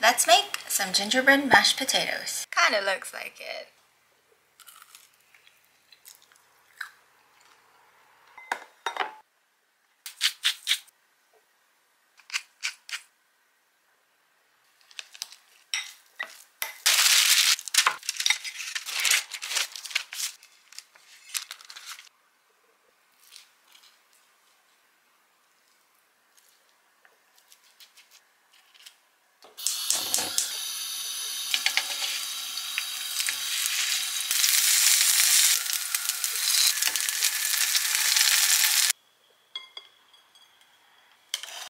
Let's make some gingerbread mashed potatoes. Kind of looks like it.